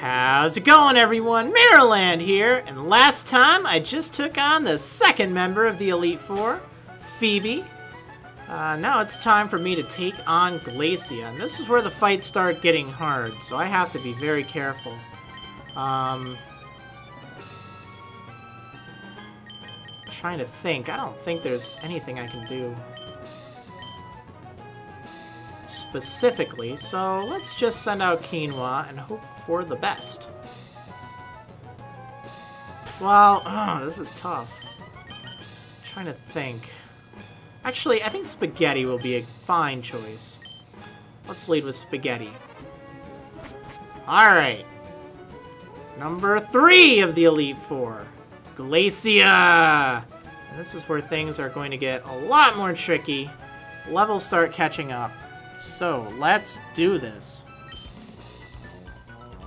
How's it going, everyone? Marriland here, and last time I just took on the second member of the Elite Four, Phoebe. Now it's time for me to take on Glacia, and this is where the fights start getting hard, so I have to be very careful. Trying to think. I don't think there's anything I can do specifically, so let's just send out Quinoa and hope for the best. Well, this is tough. I'm trying to think. Actually, I think Spaghetti will be a fine choice. Let's lead with Spaghetti. Alright. Number 3 of the Elite Four, Glacia! And this is where things are going to get a lot more tricky. Levels start catching up. So, let's do this.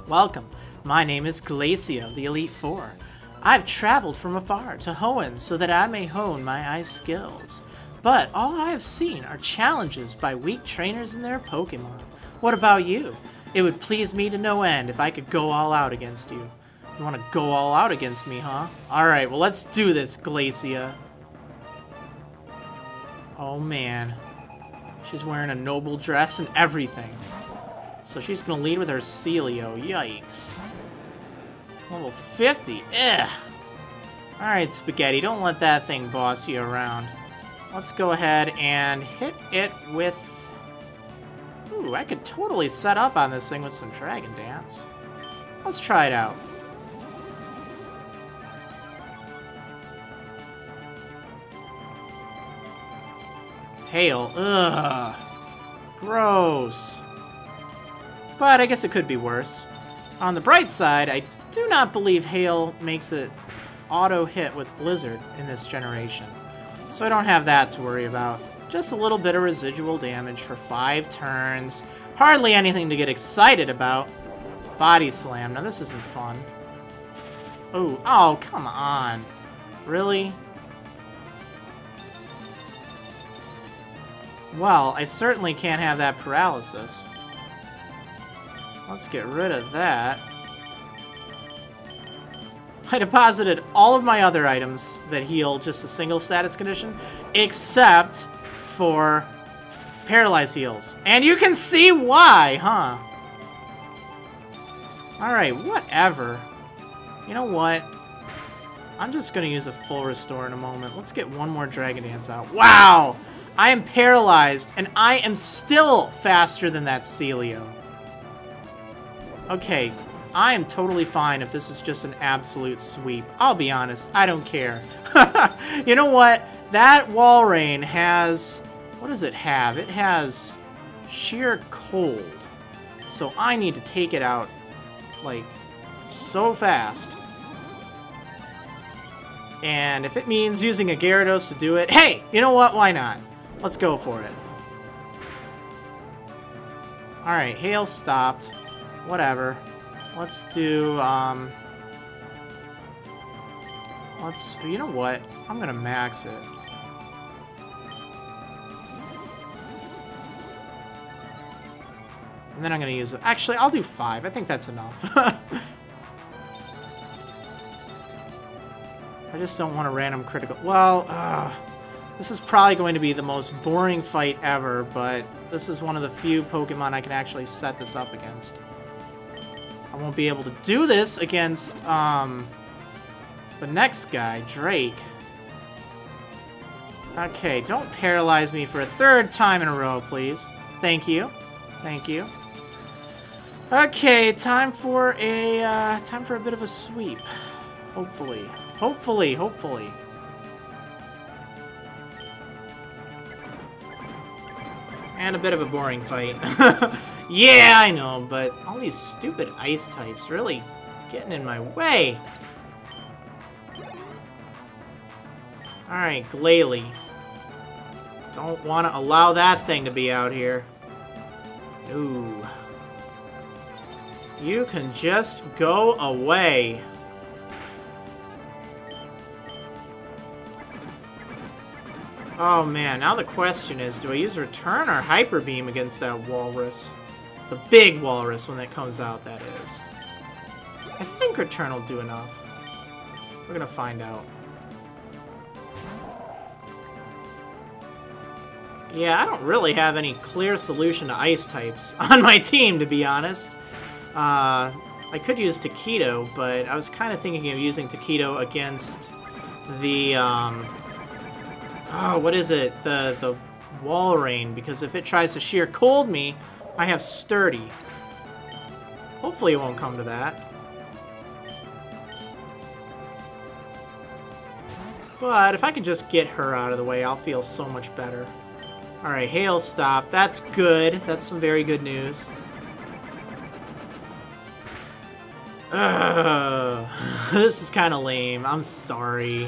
Welcome. My name is Glacia of the Elite Four. I've traveled from afar to Hoenn so that I may hone my ice skills. But all I have seen are challenges by weak trainers and their Pokémon. What about you? It would please me to no end if I could go all out against you. You want to go all out against me, huh? Alright, well let's do this, Glacia. Oh man. She's wearing a noble dress and everything. So she's gonna lead with her Sealeo. Yikes. Level 50. Ugh. Alright, Spaghetti, don't let that thing boss you around. Let's go ahead and hit it with... Ooh, I could totally set up on this thing with some Dragon Dance. Let's try it out. Hail. Ugh. Gross. But I guess it could be worse. On the bright side, I do not believe Hail makes it auto-hit with Blizzard in this generation. So I don't have that to worry about. Just a little bit of residual damage for 5 turns. Hardly anything to get excited about. Body Slam. Now this isn't fun. Ooh. Oh, come on. Really? Well, I certainly can't have that paralysis. Let's get rid of that. I deposited all of my other items that heal just a single status condition, except for paralyzed heals. And you can see why, huh? Alright, whatever. You know what? I'm just gonna use a full restore in a moment. Let's get one more Dragon Dance out. Wow! I am paralyzed, and I am still faster than that Sealeo. Okay, I am totally fine if this is just an absolute sweep. I'll be honest, I don't care. You know what? That Walrein has... What does it have? It has Sheer Cold. So I need to take it out, like, so fast. And if it means using a Gyarados to do it... Hey! You know what? Why not? Let's go for it. Alright, Hail stopped. Whatever. Let's do, you know what? I'm gonna max it. And then I'm gonna use it. Actually, I'll do 5. I think that's enough. I just don't want a random critical... Well, this is probably going to be the most boring fight ever, but this is one of the few Pokemon I can actually set this up against. I won't be able to do this against, the next guy, Drake. Okay, don't paralyze me for a 3rd time in a row, please. Thank you. Thank you. Okay, time for a bit of a sweep. Hopefully. Hopefully, hopefully. And a bit of a boring fight. Yeah, I know, but all these stupid ice types really getting in my way. Alright, Glalie. Don't want to allow that thing to be out here. Ooh. You can just go away. Oh man, now the question is, do I use Return or Hyper Beam against that Walrus? The big Walrus when that comes out, that is. I think Return will do enough. We're gonna find out. Yeah, I don't really have any clear solution to ice types on my team, to be honest. I could use Takedo, but I was kind of thinking of using Takedo against the, oh, what is it? The Walrein, because if it tries to Sheer Cold me, I have Sturdy. Hopefully it won't come to that. But if I can just get her out of the way, I'll feel so much better. Alright, Hail stop. That's good. That's some very good news. Ugh. This is kind of lame. I'm sorry.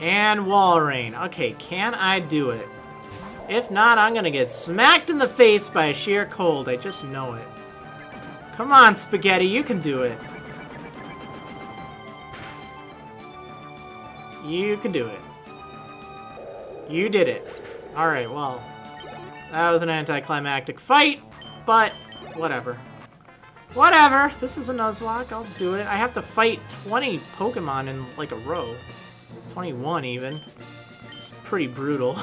And Walrein. Okay, can I do it? If not, I'm gonna get smacked in the face by a Sheer Cold. I just know it. Come on, Spaghetti, you can do it. You can do it. You did it. Alright, well, that was an anticlimactic fight, but whatever. Whatever! This is a Nuzlocke, I'll do it. I have to fight 20 Pokemon in, like, a row. 21, even. It's pretty brutal.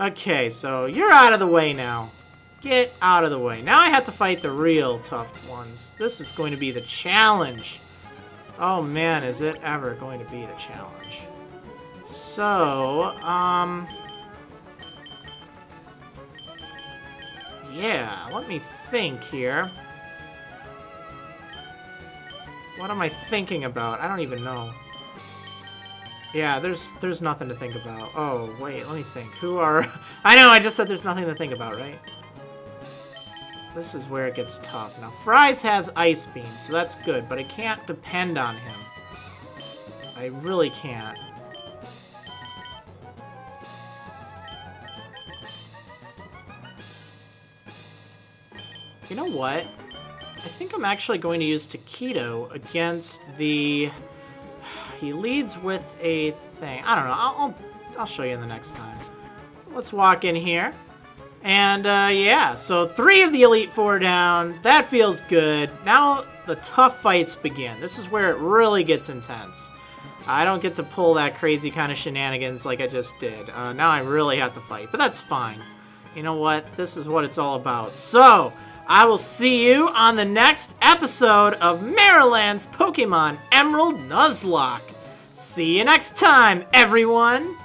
Okay, so you're out of the way now. Get out of the way. Now I have to fight the real tough ones. This is going to be the challenge. Oh man, is it ever going to be the challenge. So, yeah, let me think here. What am I thinking about? I don't even know. Yeah, there's nothing to think about. Oh, wait, let me think. Who are... I know, I just said there's nothing to think about, right? This is where it gets tough. Now, Fries has Ice Beam, so that's good, but I can't depend on him. I really can't. You know what? I think I'm actually going to use Takedo against the... He leads with a thing. I don't know. I'll show you in the next time. Let's walk in here. And, yeah. So, 3 of the Elite Four down. That feels good. Now, the tough fights begin. This is where it really gets intense. I don't get to pull that crazy kind of shenanigans like I just did. Now I really have to fight. But that's fine. You know what? This is what it's all about. So, I will see you on the next episode of Marriland's Pokémon Emerald Nuzlocke. See you next time, everyone!